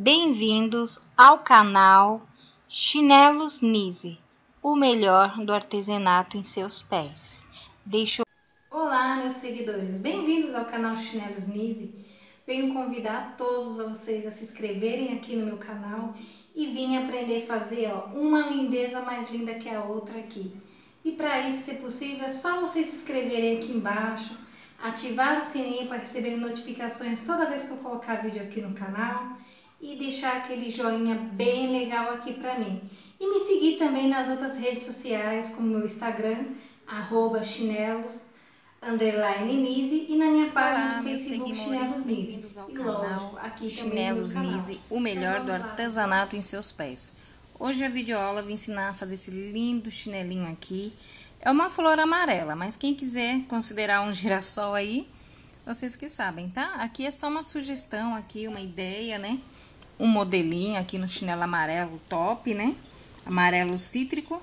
Bem-vindos ao canal Chinelos Nise, o melhor do artesanato em seus pés. Olá, meus seguidores, bem-vindos ao canal Chinelos Nise. Venho convidar todos vocês a se inscreverem aqui no meu canal e vim aprender a fazer uma lindeza mais linda que a outra aqui. E para isso, se possível, é só vocês se inscreverem aqui embaixo, ativar o sininho para receber notificações toda vez que eu colocar vídeo aqui no canal e deixar aquele joinha bem legal aqui para mim. E me seguir também nas outras redes sociais, como meu Instagram, @chinelos_nise, e na minha página do Facebook, Chinelos Nise. E lógico, aqui Chinelos Nise, o melhor do artesanato em seus pés. Hoje a videoaula vai ensinar a fazer esse lindo chinelinho aqui. É uma flor amarela, mas quem quiser considerar um girassol aí, vocês que sabem, tá? Aqui é só uma sugestão aqui, uma ideia, né? Um modelinho aqui no chinelo amarelo top, né? Amarelo cítrico.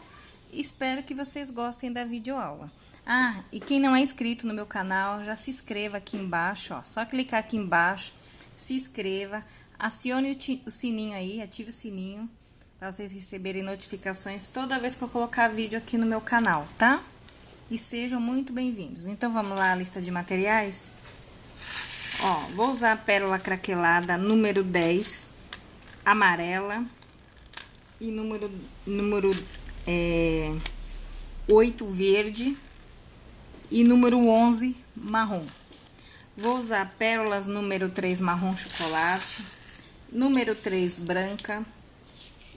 Espero que vocês gostem da videoaula. Ah, e quem não é inscrito no meu canal, já se inscreva aqui embaixo, ó. Só clicar aqui embaixo, se inscreva, acione o sininho aí, ative o sininho, para vocês receberem notificações toda vez que eu colocar vídeo aqui no meu canal, tá? E sejam muito bem-vindos. Então, vamos lá à lista de materiais? Ó, vou usar a pérola craquelada número 10, amarela, e número 8, verde, e número 11, marrom. Vou usar pérolas número 3, marrom chocolate, número 3, branca,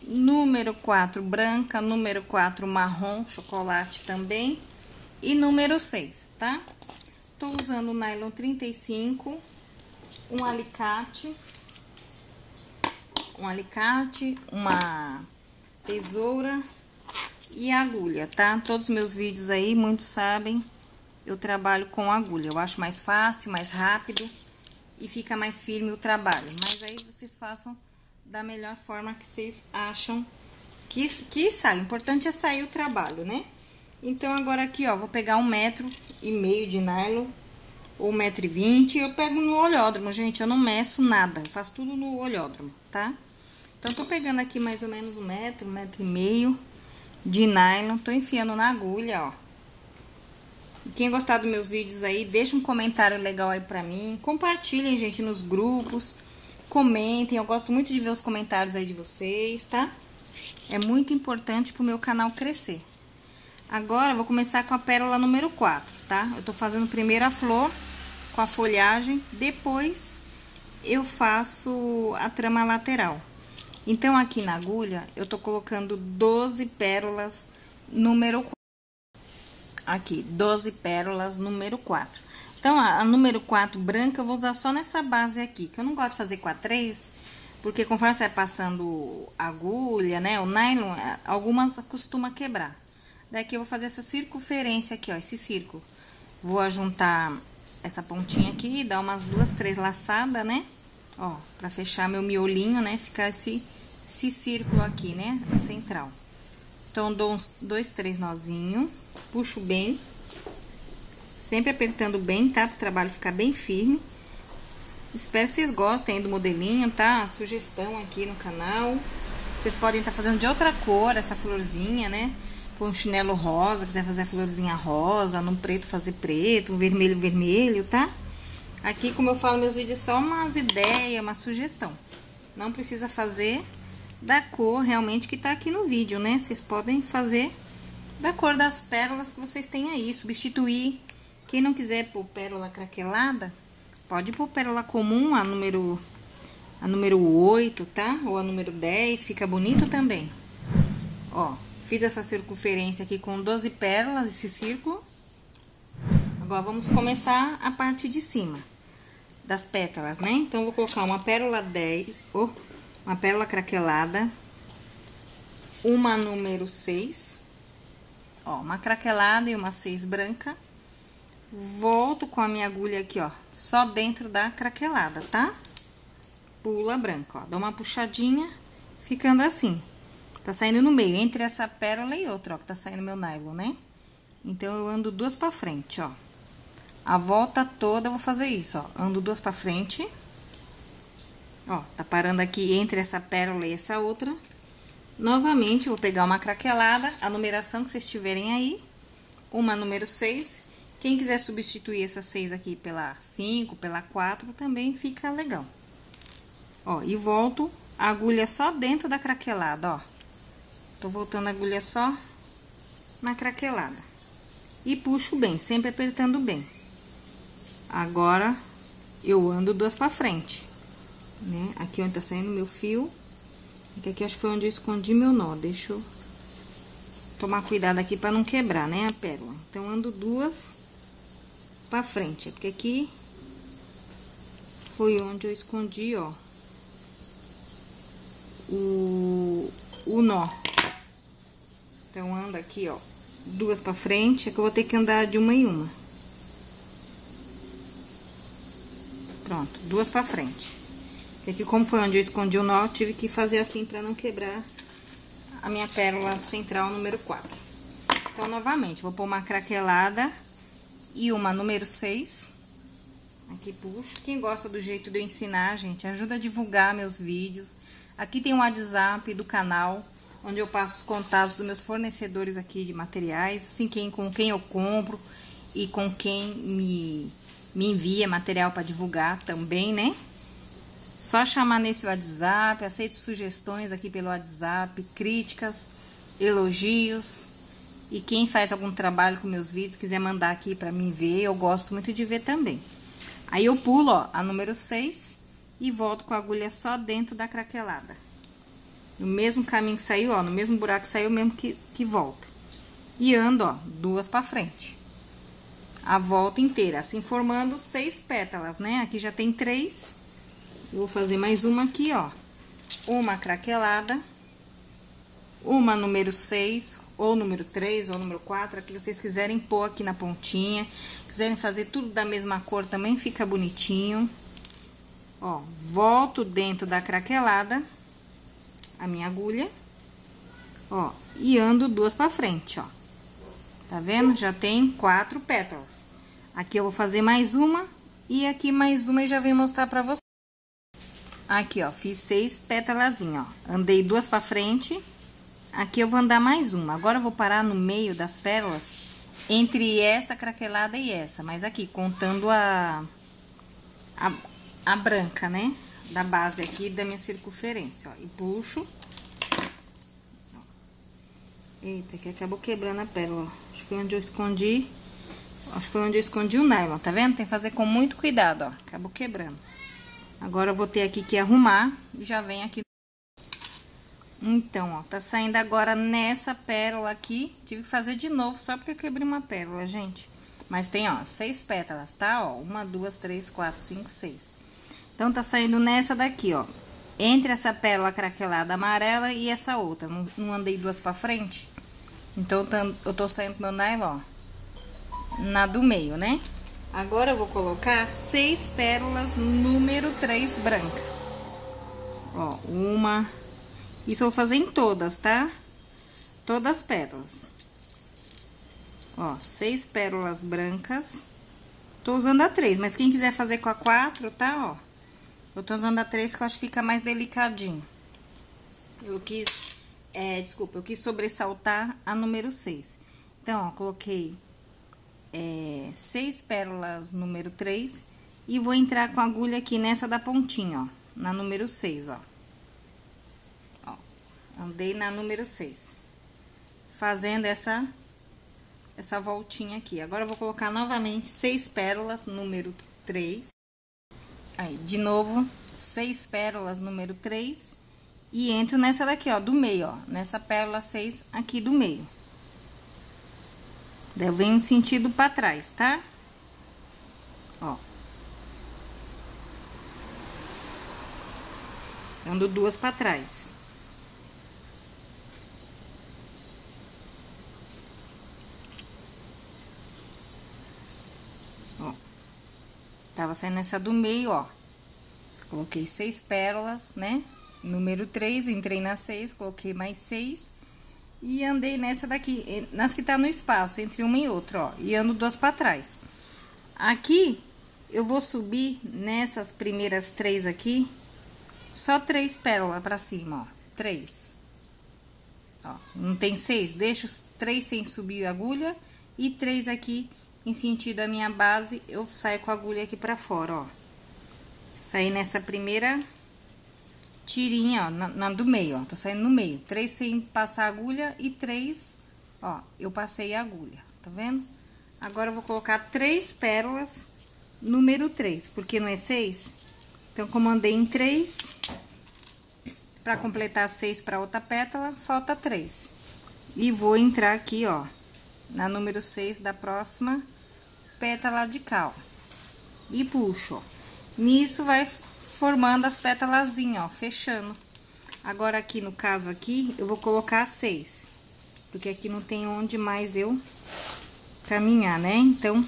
número 4 branca, número 4 marrom chocolate também e número 6, tá? Tô usando nylon 35, um alicate, uma tesoura e agulha, tá? Todos os meus vídeos aí, muitos sabem, eu trabalho com agulha. Eu acho mais fácil, mais rápido e fica mais firme o trabalho. Mas aí vocês façam da melhor forma que vocês acham que sai. O importante é sair o trabalho, né? Então, agora aqui, ó, vou pegar 1,5 metros de nylon, ou 1,20 metros. Eu pego no olhódromo, gente, eu não meço nada, eu faço tudo no olhódromo, tá? Então, tô pegando aqui mais ou menos 1,5 metros de nylon, tô enfiando na agulha, ó. Quem gostar dos meus vídeos aí, deixa um comentário legal aí pra mim, compartilhem, gente, nos grupos. Comentem, eu gosto muito de ver os comentários aí de vocês, tá? É muito importante pro meu canal crescer. Agora, eu vou começar com a pérola número 4, tá? Eu tô fazendo primeiro a flor com a folhagem, depois eu faço a trama lateral. Então, aqui na agulha, eu tô colocando 12 pérolas número 4. Aqui, 12 pérolas número 4. Então, a número 4 branca eu vou usar só nessa base aqui, que eu não gosto de fazer com a 3, porque conforme você vai passando a agulha, né, o nylon, algumas costuma quebrar. Daqui eu vou fazer essa circunferência aqui, ó, esse círculo. Vou ajuntar essa pontinha aqui, dar umas 2, 3 laçadas, né, ó, pra fechar meu miolinho, né, ficar esse círculo aqui, né, central. Então, dou uns 2, 3 nozinhos, puxo bem. Sempre apertando bem, tá? Para o trabalho ficar bem firme. Espero que vocês gostem aí do modelinho, tá? A sugestão aqui no canal. Vocês podem estar fazendo de outra cor essa florzinha, né? Com um chinelo rosa, quiser fazer a florzinha rosa, num preto fazer preto, um vermelho vermelho, tá? Aqui, como eu falo, meus vídeos é só umas ideias, uma sugestão. Não precisa fazer da cor realmente que tá aqui no vídeo, né? Vocês podem fazer da cor das pérolas que vocês têm aí, substituir. Quem não quiser pôr pérola craquelada, pode pôr pérola comum, a número 8, tá? Ou a número 10, fica bonito também. Ó, fiz essa circunferência aqui com 12 pérolas, esse círculo. Agora, vamos começar a parte de cima das pétalas, né? Então, vou colocar uma pérola 10, ou uma pérola craquelada, uma número 6, ó, uma craquelada e uma 6 branca. Volto com a minha agulha aqui, ó, só dentro da craquelada, tá? Pula branca, ó, dá uma puxadinha, ficando assim. Tá saindo no meio, entre essa pérola e outra, ó, que tá saindo meu nylon, né? Então, eu ando 2 pra frente, ó. A volta toda eu vou fazer isso, ó, ando 2 pra frente. Ó, tá parando aqui entre essa pérola e essa outra. Novamente, eu vou pegar uma craquelada, a numeração que vocês tiverem aí. Uma número 6. Quem quiser substituir essa 6 aqui pela 5, pela 4, também fica legal. Ó, e volto a agulha só dentro da craquelada, ó. Tô voltando a agulha só na craquelada. E puxo bem, sempre apertando bem. Agora, eu ando duas pra frente, né? Aqui onde tá saindo meu fio. Aqui acho que foi onde eu escondi meu nó. Deixa eu tomar cuidado aqui pra não quebrar, né, a pérola. Então, ando duas pra frente. Porque aqui foi onde eu escondi, ó, o nó. Então, anda aqui, ó, duas pra frente. É que eu vou ter que andar de uma em uma. Pronto, duas pra frente. E aqui, como foi onde eu escondi o nó, eu tive que fazer assim pra não quebrar a minha pérola central número 4. Então, novamente, vou pôr uma craquelada e uma número 6. Aqui puxo. Quem gosta do jeito de eu ensinar, gente, ajuda a divulgar meus vídeos. Aqui tem um WhatsApp do canal, onde eu passo os contatos dos meus fornecedores aqui de materiais, assim, com quem eu compro e com quem me envia material pra divulgar também, né? Só chamar nesse WhatsApp, aceito sugestões aqui pelo WhatsApp, críticas, elogios. E quem faz algum trabalho com meus vídeos, quiser mandar aqui pra mim ver, eu gosto muito de ver também. Aí eu pulo, ó, a número 6 e volto com a agulha só dentro da craquelada. No mesmo caminho que saiu, ó, no mesmo buraco que saiu, mesmo que volta. E ando, ó, duas pra frente. A volta inteira, assim formando 6 pétalas, né? Aqui já tem 3. Eu vou fazer mais uma aqui, ó. Uma craquelada. Uma número 6, ou número 3, ou número 4. Aqui vocês quiserem pôr aqui na pontinha. Quiserem fazer tudo da mesma cor, também fica bonitinho. Ó, volto dentro da craquelada a minha agulha. Ó, e ando duas pra frente, ó. Tá vendo? Já tem 4 pétalas. Aqui eu vou fazer mais uma. E aqui mais uma e já venho mostrar pra vocês. Aqui, ó, fiz 6 pétalazinhas, ó. Andei duas pra frente. Aqui eu vou andar mais uma. Agora eu vou parar no meio das pérolas, entre essa craquelada e essa. Mas aqui, contando a branca, né? Da base aqui da minha circunferência, ó. E puxo. Eita, que acabou quebrando a pérola. Acho que foi onde eu escondi. Acho que foi onde eu escondi o nylon, tá vendo? Tem que fazer com muito cuidado, ó. Acabou quebrando. Agora, eu vou ter aqui que arrumar e já vem aqui. Então, ó, tá saindo agora nessa pérola aqui. Tive que fazer de novo, só porque eu quebrei uma pérola, gente. Mas tem, ó, 6 pétalas, tá? Ó, 1, 2, 3, 4, 5, 6. Então, tá saindo nessa daqui, ó. Entre essa pérola craquelada amarela e essa outra. Não andei duas pra frente? Então, eu tô saindo com meu nylon, ó, na do meio, né? Agora, eu vou colocar 6 pérolas número 3 branca. Ó, uma. Isso eu vou fazer em todas, tá? Todas as pétalas. Ó, 6 pérolas brancas. Tô usando a 3, mas quem quiser fazer com a 4, tá? Ó, eu tô usando a 3 que eu acho que fica mais delicadinho. Eu quis... desculpa, eu quis sobressaltar a número 6. Então, ó, coloquei... 6 pérolas número 3 e vou entrar com a agulha aqui nessa da pontinha, ó, na número 6, ó. Ó, andei na número 6, fazendo essa voltinha aqui. Agora, eu vou colocar novamente 6 pérolas número 3, aí, de novo, 6 pérolas número 3 e entro nessa daqui, ó, do meio, ó, nessa pérola 6 aqui do meio. Daí eu venho um sentido pra trás, tá? Ó. Ando duas pra trás. Ó. Tava saindo essa do meio, ó. Coloquei 6 pérolas, né? Número 3, entrei na 6, coloquei mais 6. E andei nessa daqui, nas que tá no espaço, entre uma e outra, ó. E ando duas pra trás. Aqui, eu vou subir nessas primeiras 3 aqui. Só 3 pérolas pra cima, ó. 3. Ó, não tem 6? Deixa os 3 sem subir a agulha. E 3 aqui em sentido da minha base, eu saio com a agulha aqui pra fora, ó. Saí nessa primeira tirinha, ó, na do meio, ó. Tô saindo no meio. 3 sem passar a agulha e 3, ó, eu passei a agulha, tá vendo? Agora eu vou colocar 3 pérolas número 3, porque não é 6? Então, como andei em 3, pra completar 6 pra outra pétala, falta 3. E vou entrar aqui, ó, na número 6 da próxima pétala de cá, ó. E puxo, ó. Nisso vai formando as pétalazinhas, ó, fechando. Agora, aqui no caso aqui, eu vou colocar 6, porque aqui não tem onde mais eu caminhar, né? Então,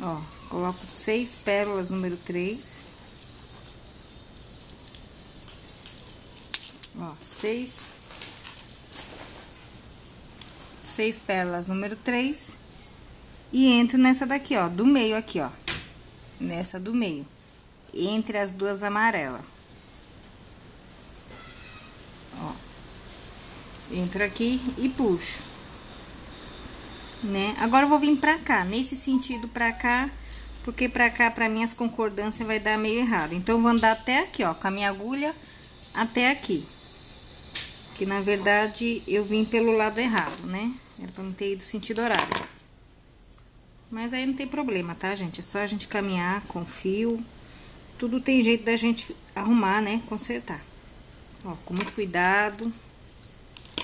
ó, coloco 6 pérolas número 3. Ó, 6 pérolas número 3 e entro nessa daqui, ó, do meio aqui, ó, nessa do meio, entre as duas amarelas, ó, entro aqui e puxo, né? Agora eu vou vir pra cá, nesse sentido pra cá, porque pra cá, pra mim, as concordâncias vai dar meio errado. Então, eu vou andar até aqui, ó, com a minha agulha até aqui. Que, na verdade, eu vim pelo lado errado, né? Era pra não ter ido sentido horário. Mas aí não tem problema, tá, gente? É só a gente caminhar com fio. Tudo tem jeito da gente arrumar, né? Consertar. Ó, com muito cuidado.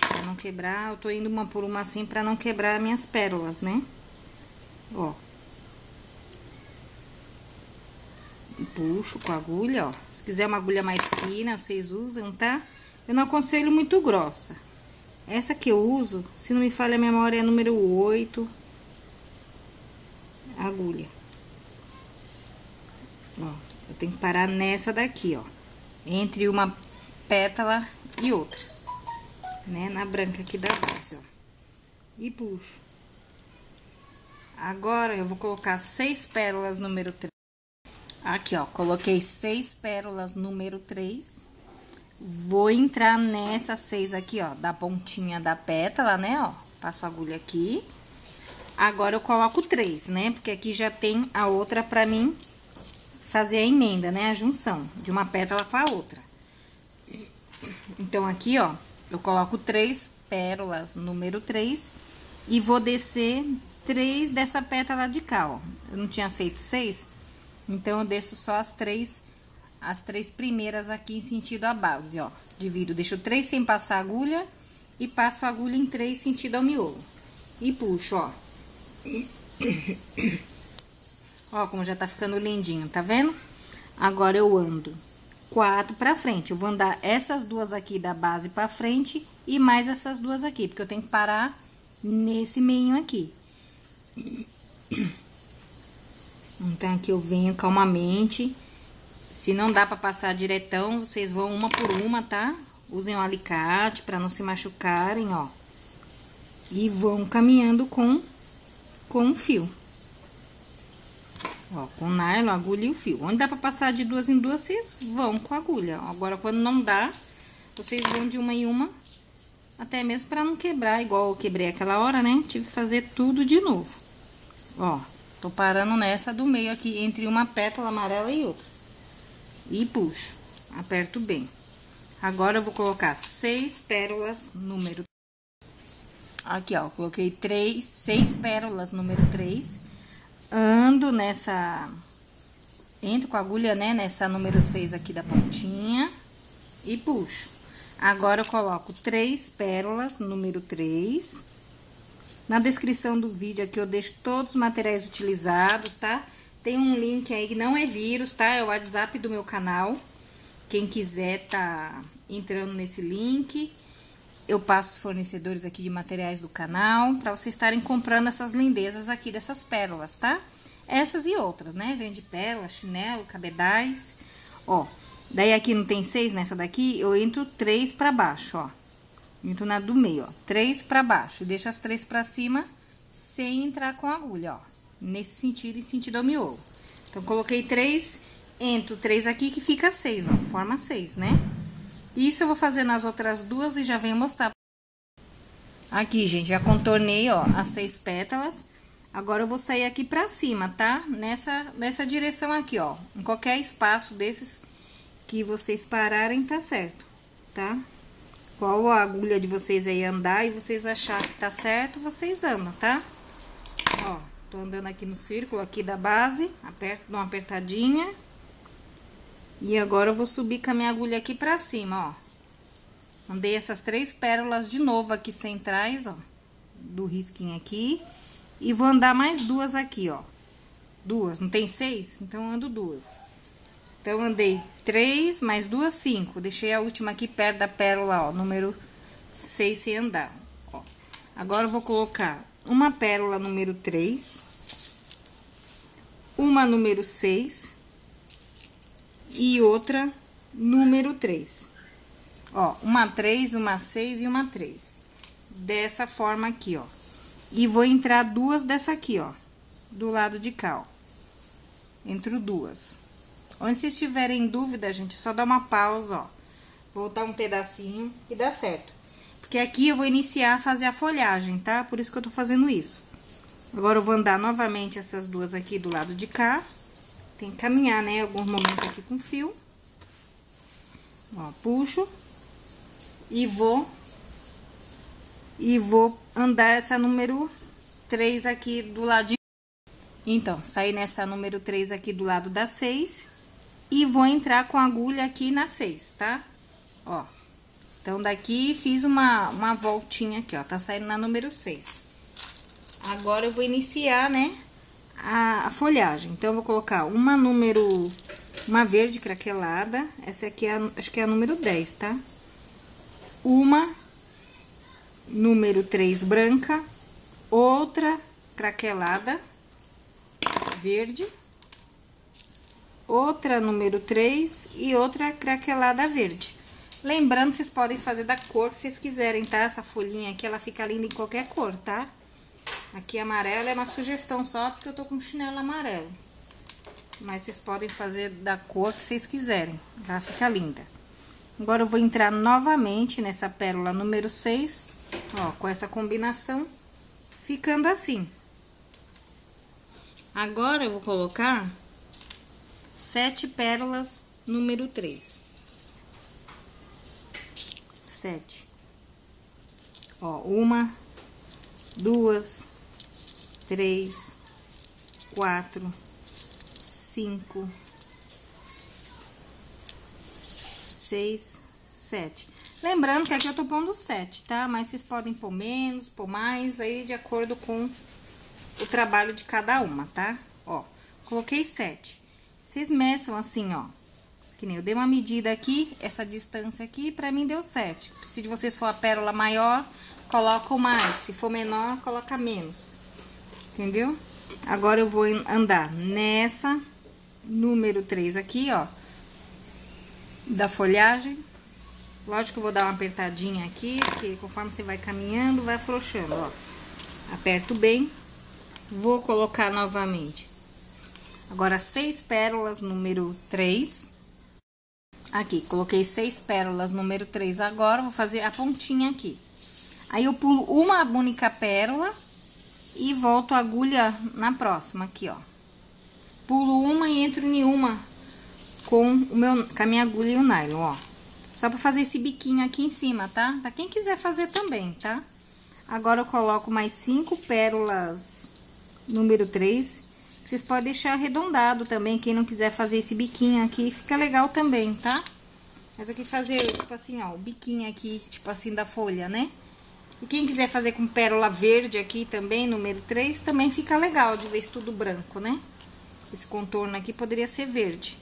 Pra não quebrar, eu tô indo uma por uma assim pra não quebrar minhas pérolas, né? Ó. E puxo com a agulha, ó. Se quiser uma agulha mais fina, vocês usam, tá? Eu não aconselho muito grossa. Essa que eu uso, se não me falha a memória, é número 8. Agulha. Ó, eu tenho que parar nessa daqui, ó. Entre uma pétala e outra. Né, na branca aqui da base, ó. E puxo. Agora, eu vou colocar 6 pérolas número 3. Aqui, ó, coloquei 6 pérolas número 3. Vou entrar nessa 6 aqui, ó, da pontinha da pétala, né, ó. Passo a agulha aqui. Agora, eu coloco 3, né, porque aqui já tem a outra pra mim fazer a emenda, né, a junção de uma pétala com a outra. Então, aqui, ó. Eu coloco 3 pérolas número 3 e vou descer 3 dessa pétala de cá, ó. Eu não tinha feito 6, então eu desço só as três primeiras aqui em sentido à base, ó. Divido, deixo 3 sem passar a agulha e passo a agulha em 3 sentido ao miolo. E puxo, ó. Ó, como já tá ficando lindinho, tá vendo? Agora eu ando 4 pra frente. Eu vou andar essas duas aqui da base pra frente e mais essas duas aqui, porque eu tenho que parar nesse meio aqui. Então, aqui eu venho calmamente. Se não dá pra passar diretão, vocês vão uma por uma, tá? Usem um alicate pra não se machucarem, ó. E vão caminhando com o fio. Ó, com nylon, agulha e o fio. Onde dá pra passar de duas em duas, vocês vão com a agulha. Agora, quando não dá, vocês vão de uma em uma, até mesmo pra não quebrar, igual eu quebrei aquela hora, né? Tive que fazer tudo de novo. Ó, tô parando nessa do meio aqui, entre uma pétala amarela e outra. E puxo, aperto bem. Agora, eu vou colocar 6 pérolas número... Aqui, ó, coloquei 6 pérolas número 3... Ando nessa, entro com a agulha, né, nessa número 6 aqui da pontinha e puxo. Agora, eu coloco 3 pérolas número 3. Na descrição do vídeo aqui eu deixo todos os materiais utilizados, tá? Tem um link aí que não é vírus, tá? É o WhatsApp do meu canal. Quem quiser tá entrando nesse link, eu passo os fornecedores aqui de materiais do canal, pra vocês estarem comprando essas lindezas aqui dessas pérolas, tá? Essas e outras, né? Vende pérola, chinelo, cabedais, ó. Daí, aqui não tem 6 nessa daqui, eu entro 3 pra baixo, ó. Entro na do meio, ó. 3 pra baixo, deixo as 3 pra cima, sem entrar com a agulha, ó. Nesse sentido, em sentido ao miolo. Então, coloquei 3 entro 3 aqui, que fica 6, ó, forma 6, né? Isso eu vou fazer nas outras duas e já venho mostrar. Aqui, gente, já contornei, ó, as 6 pétalas. Agora, eu vou sair aqui pra cima, tá? Nessa direção aqui, ó. Em qualquer espaço desses que vocês pararem, tá certo, tá? Qual a agulha de vocês aí andar e vocês achar que tá certo, vocês andam, tá? Ó, tô andando aqui no círculo aqui da base, aperto, dou uma apertadinha. E agora eu vou subir com a minha agulha aqui pra cima, ó. Andei essas 3 pérolas de novo aqui centrais, ó, do risquinho aqui. E vou andar mais 2 aqui, ó. 2, não tem 6? Então, ando 2. Então, andei 3, mais 2, 5. Deixei a última aqui perto da pérola, ó, número 6 sem andar, ó. Agora, eu vou colocar uma pérola número 3, uma número 6... e outra número 3. Ó, uma 3, uma 6 e uma 3. Dessa forma aqui, ó. E vou entrar 2 dessa aqui, ó. Do lado de cá, ó. Entro 2. Onde vocês tiverem dúvida, gente, é só dar uma pausa, ó. Voltar um pedacinho e dá certo. Porque aqui eu vou iniciar a fazer a folhagem, tá? Por isso que eu tô fazendo isso. Agora, eu vou andar novamente essas 2 aqui do lado de cá. Tem que caminhar, né? Alguns momentos aqui com fio. Ó, puxo. E vou andar essa número 3 aqui do lado de... Então, saí nessa número 3 aqui do lado da 6. E vou entrar com a agulha aqui na 6, tá? Ó. Então, daqui fiz uma voltinha aqui, ó. Tá saindo na número 6. Agora, eu vou iniciar, né? A folhagem. Então, eu vou colocar uma verde craquelada. Essa aqui é, acho que é a número 10, tá? Uma, número 3 branca, outra craquelada verde, outra número 3 e outra craquelada verde. Lembrando, vocês podem fazer da cor que vocês quiserem, tá? Essa folhinha aqui, ela fica linda em qualquer cor, tá? Aqui amarela é uma sugestão só, porque eu tô com chinelo amarelo. Mas vocês podem fazer da cor que vocês quiserem, tá? Fica linda. Agora, eu vou entrar novamente nessa pérola número 6, ó, com essa combinação, ficando assim. Agora, eu vou colocar 7 pérolas número 3. 7. Ó, uma, 2... 3, 4, 5, 6, 7. Lembrando que aqui eu tô pondo 7, tá? Mas vocês podem pôr menos, pôr mais, aí de acordo com o trabalho de cada uma, tá? Ó, coloquei 7. Vocês meçam assim, ó. Que nem eu dei uma medida aqui, essa distância aqui, pra mim deu 7. Se de vocês for a pérola maior, coloca mais. Se for menor, coloca menos. Entendeu? Agora, eu vou andar nessa número 3 aqui, ó, da folhagem. Lógico que eu vou dar uma apertadinha aqui, porque conforme você vai caminhando, vai afrouxando, ó. Aperto bem. Vou colocar novamente. Agora, 6 pérolas número 3. Aqui, coloquei 6 pérolas número 3 agora, vou fazer a pontinha aqui. Aí, eu pulo uma única pérola. E volto a agulha na próxima aqui, ó. Pulo uma e entro em uma com a minha agulha e o nylon, ó. Só pra fazer esse biquinho aqui em cima, tá? Pra quem quiser fazer também, tá? Agora, eu coloco mais 5 pérolas número 3. Vocês podem deixar arredondado também, quem não quiser fazer esse biquinho aqui, fica legal também, tá? Mas eu quis fazer, tipo assim, ó, o biquinho aqui, tipo assim, da folha, né? E quem quiser fazer com pérola verde aqui também, número 3, também fica legal, de vez tudo branco, né? Esse contorno aqui poderia ser verde.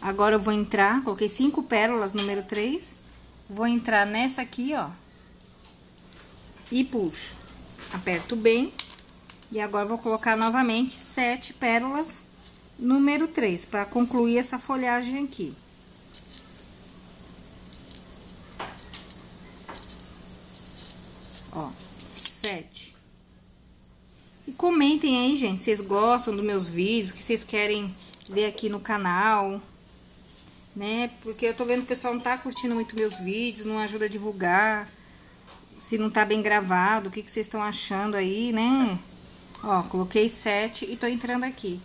Agora, eu vou entrar, coloquei 5 pérolas, número 3. Vou entrar nessa aqui, ó. E puxo. Aperto bem. E agora, vou colocar novamente 7 pérolas, número 3, pra concluir essa folhagem aqui. Ó, 7. E comentem aí, gente, se vocês gostam dos meus vídeos, que vocês querem ver aqui no canal, né? Porque eu tô vendo que o pessoal não tá curtindo muito meus vídeos, não ajuda a divulgar, se não tá bem gravado, o que que vocês estão achando aí, né? Ó, coloquei 7 e tô entrando aqui.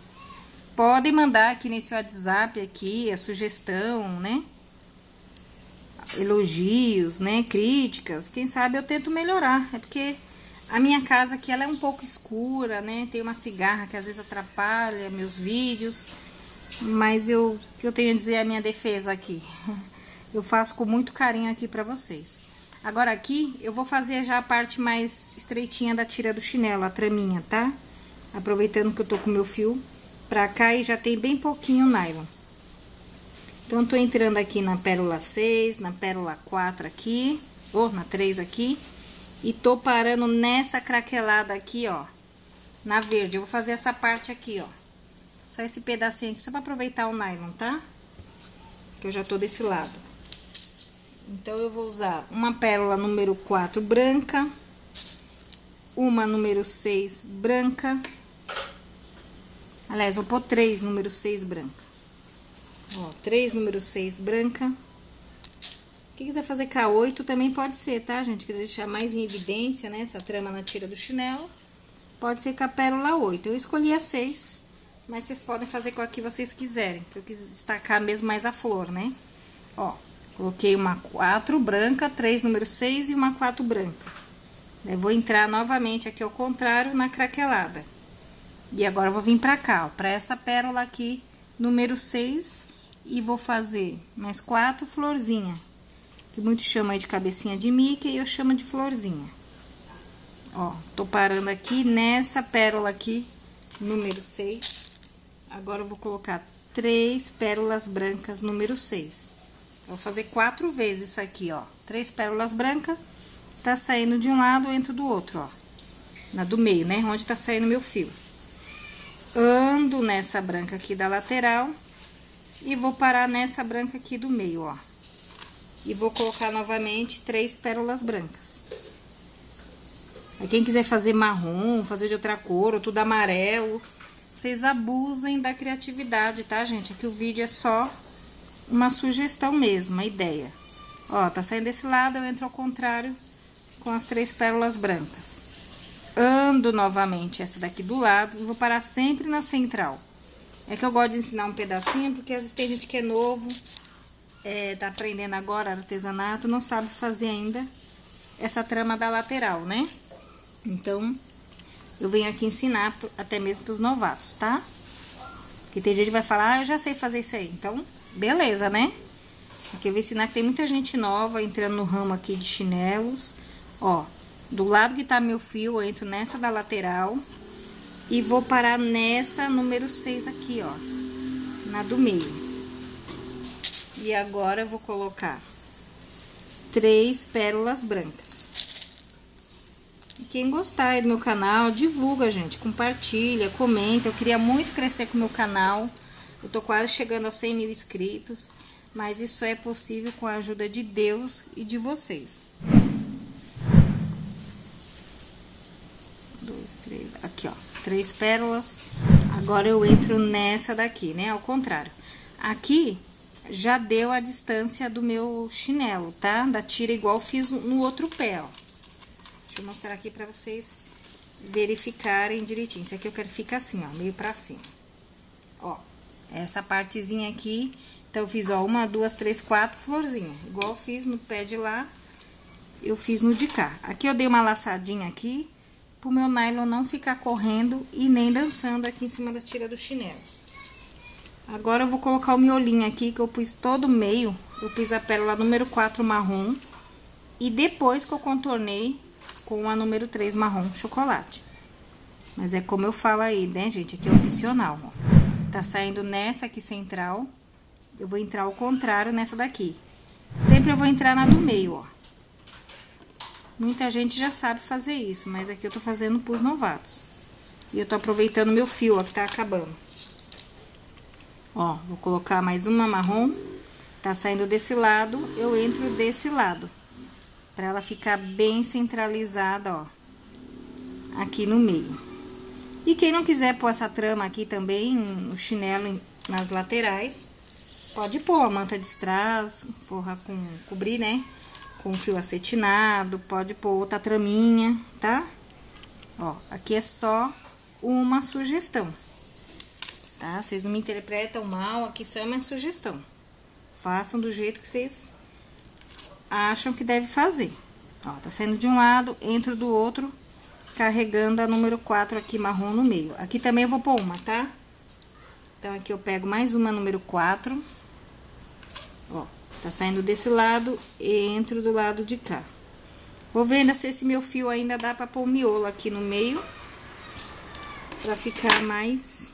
Podem mandar aqui nesse WhatsApp aqui a sugestão, né? Elogios, né? Críticas, quem sabe eu tento melhorar. É porque a minha casa aqui, ela é um pouco escura, né? Tem uma cigarra que às vezes atrapalha meus vídeos. Mas eu, o que eu tenho a dizer é a minha defesa aqui. Eu faço com muito carinho aqui pra vocês. Agora aqui, eu vou fazer já a parte mais estreitinha da tira do chinelo, a traminha, tá? Aproveitando que eu tô com o meu fio pra cá e já tem bem pouquinho nylon. Então, eu tô entrando aqui na pérola 6, na pérola 4 aqui, ou na 3 aqui. E tô parando nessa craquelada aqui, ó, na verde. Eu vou fazer essa parte aqui, ó. Só esse pedacinho aqui, só pra aproveitar o nylon, tá? Que eu já tô desse lado. Então, eu vou usar uma pérola número 4 branca, uma número 6 branca. Aliás, vou pôr 3 número 6 branca. Ó, 3 número 6 branca. Quem quiser fazer K8 também pode ser, tá, gente? Quer deixar mais em evidência, né, essa trama na tira do chinelo. Pode ser com a pérola 8. Eu escolhi a 6, mas vocês podem fazer com a que vocês quiserem. Que eu quis destacar mesmo mais a flor, né? Ó, coloquei uma 4 branca, 3 número 6 e uma 4 branca. Eu vou entrar novamente aqui ao contrário na craquelada. E agora eu vou vir pra cá, ó, pra essa pérola aqui, número 6. E vou fazer mais 4 florzinha. Que muito chama aí de cabecinha de Mickey, e eu chamo de florzinha. Ó, tô parando aqui nessa pérola aqui, número 6. Agora eu vou colocar 3 pérolas brancas, número 6. Vou fazer 4 vezes isso aqui, ó. 3 pérolas brancas, tá saindo de um lado, eu entro do outro, ó. Na do meio, né? Onde tá saindo meu fio. Ando nessa branca aqui da lateral, e vou parar nessa branca aqui do meio, ó. E vou colocar novamente 3 pérolas brancas. Aí, quem quiser fazer marrom, fazer de outra cor, ou tudo amarelo, vocês abusem da criatividade, tá, gente? Aqui o vídeo é só uma sugestão mesmo, uma ideia. Ó, tá saindo desse lado, eu entro ao contrário com as 3 pérolas brancas. Ando novamente essa daqui do lado e vou parar sempre na central. É que eu gosto de ensinar um pedacinho, porque às vezes tem gente que é novo... tá aprendendo agora artesanato, não sabe fazer ainda essa trama da lateral, né? Então, eu venho aqui ensinar até mesmo pros novatos, tá? Porque tem gente que vai falar, ah, eu já sei fazer isso aí. Então, beleza, né? Aqui eu vou ensinar que tem muita gente nova entrando no ramo aqui de chinelos. Ó, do lado que tá meu fio, eu entro nessa da lateral e vou parar nessa número 6 aqui, ó, na do meio. E agora, eu vou colocar 3 pérolas brancas. E quem gostar aí do meu canal, divulga, gente. Compartilha, comenta. Eu queria muito crescer com o meu canal. Eu tô quase chegando aos 100 mil inscritos. Mas isso é possível com a ajuda de Deus e de vocês. 2, 3... Aqui, ó. 3 pérolas. Agora, eu entro nessa daqui, né? Ao contrário. Aqui... já deu a distância do meu chinelo, tá? Da tira igual fiz no outro pé, ó. Deixa eu mostrar aqui pra vocês verificarem direitinho. Isso aqui eu quero ficar assim, ó, meio pra cima. Ó, essa partezinha aqui, então eu fiz, ó, 1, 2, 3, 4 florzinhas. Igual eu fiz no pé de lá, eu fiz no de cá. Aqui eu dei uma laçadinha aqui, pro meu nylon não ficar correndo e nem dançando aqui em cima da tira do chinelo. Agora, eu vou colocar o miolinho aqui, que eu pus todo o meio. Eu pus a pérola número 4 marrom. E depois que eu contornei com a número 3 marrom chocolate. Mas é como eu falo aí, né, gente? Aqui é opcional, ó. Tá saindo nessa aqui central. Eu vou entrar ao contrário nessa daqui. Sempre eu vou entrar na do meio, ó. Muita gente já sabe fazer isso, mas aqui eu tô fazendo pros novatos. E eu tô aproveitando meu fio, ó, que tá acabando. Ó, vou colocar mais uma marrom, tá saindo desse lado, eu entro desse lado, pra ela ficar bem centralizada, ó, aqui no meio. E quem não quiser pôr essa trama aqui também, o chinelo nas laterais. Pode pôr a manta de strass, forrar com, cobrir, né? Com fio acetinado, pode pôr outra traminha, tá? Ó, aqui é só uma sugestão, tá? Vocês não me interpretam mal, aqui só é uma sugestão. Façam do jeito que vocês acham que deve fazer. Ó, tá saindo de um lado, entro do outro, carregando a número 4 aqui marrom no meio. Aqui também eu vou pôr uma, tá? Então, aqui eu pego mais uma número 4, ó, tá saindo desse lado e entro do lado de cá. Vou vendo se esse meu fio ainda dá pra pôr o miolo aqui no meio, pra ficar mais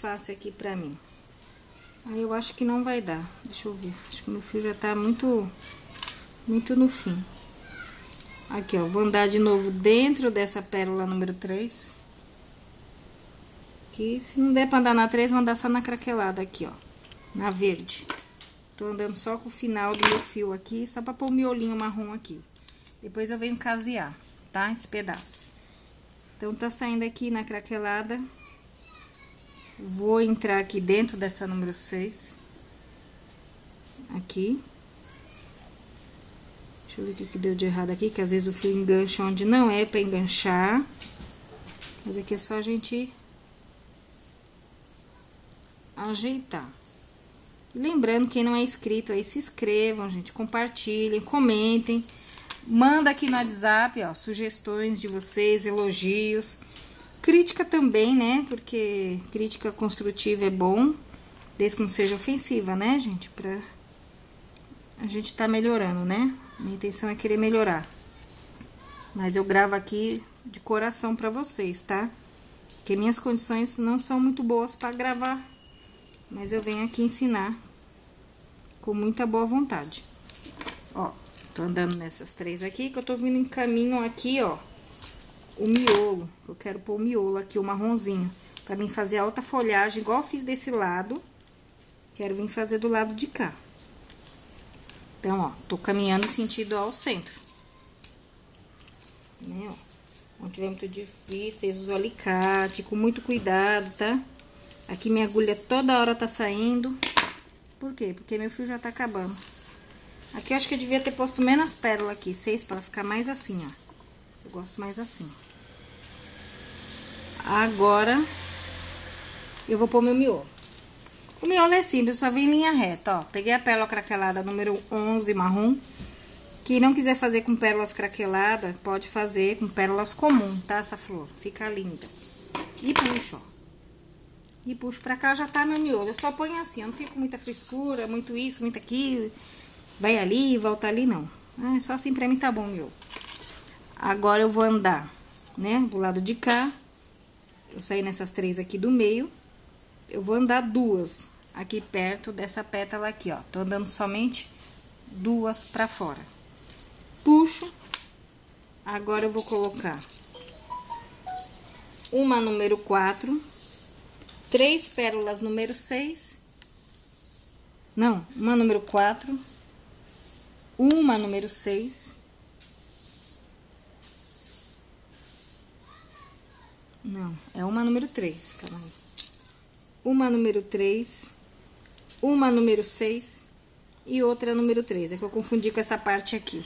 fácil aqui pra mim. Aí eu acho que não vai dar, deixa eu ver, acho que meu fio já tá muito no fim. Aqui, ó, vou andar de novo dentro dessa pérola número 3. Aqui, se não der pra andar na 3, vou andar só na craquelada aqui, ó, na verde. Tô andando só com o final do meu fio aqui, só pra pôr o miolinho marrom aqui. Depois eu venho casear, tá? Esse pedaço. Então, tá saindo aqui na craquelada. Vou entrar aqui dentro dessa número 6. Aqui. Deixa eu ver o que deu de errado aqui, que às vezes o fio engancha onde não é pra enganchar. Mas aqui é só a gente ajeitar. Lembrando, quem não é inscrito aí, se inscrevam, gente, compartilhem, comentem, manda aqui no WhatsApp, ó, sugestões de vocês, elogios, crítica também, né, porque crítica construtiva é bom, desde que não seja ofensiva, né, gente, pra a gente tá melhorando, né, minha intenção é querer melhorar, mas eu gravo aqui de coração pra vocês, tá, porque minhas condições não são muito boas pra gravar. Mas eu venho aqui ensinar com muita boa vontade. Ó, tô andando nessas 3 aqui, que eu tô vindo em caminho aqui, ó, o miolo. Eu quero pôr o miolo aqui, o marronzinho, pra mim fazer a alta folhagem, igual eu fiz desse lado. Quero vir fazer do lado de cá. Então, ó, tô caminhando em sentido ao centro. Né, ó. Não tiver muito difícil, usa o alicate, com muito cuidado, tá? Aqui minha agulha toda hora tá saindo. Por quê? Porque meu fio já tá acabando. Aqui eu acho que eu devia ter posto menos pérola aqui, 6, pra ficar mais assim, ó. Eu gosto mais assim. Agora, eu vou pôr meu miolo. O miolo é simples, só vem em linha reta, ó. Peguei a pérola craquelada número 11 marrom. Quem não quiser fazer com pérolas craqueladas, pode fazer com pérolas comum, tá? Essa flor fica linda. E puxo, ó. E puxo pra cá, já tá meu miolo. Eu só ponho assim, eu não fico com muita frescura, muito isso, muito aquilo. Vai ali, volta ali, não. Ah, só assim pra mim tá bom, miolo. Agora eu vou andar, né, do lado de cá. Eu saí nessas 3 aqui do meio. Eu vou andar 2 aqui perto dessa pétala aqui, ó. Tô andando somente 2 pra fora. Puxo. Agora eu vou colocar uma número 4. 3 pérolas número 6, não, uma número 4, uma número 6, não, é uma número 3, calma aí, uma número 3, uma número 6 e outra número 3, é que eu confundi com essa parte aqui,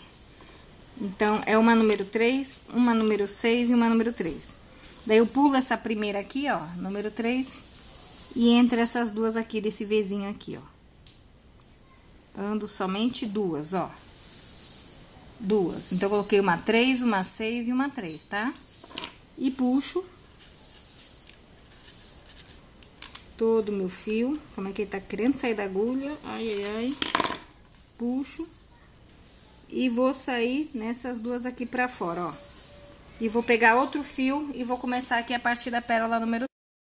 então é uma número 3, uma número 6 e uma número 3, daí eu pulo essa primeira aqui, ó, número 3. E entre essas 2 aqui, desse Vzinho aqui, ó. Ando somente 2, ó. 2. Então, eu coloquei uma 3, uma 6 e uma 3, tá? E puxo. Todo o meu fio. Como é que ele tá querendo sair da agulha? Ai, ai, ai. Puxo. E vou sair nessas 2 aqui pra fora, ó. E vou pegar outro fio e vou começar aqui a partir da pérola número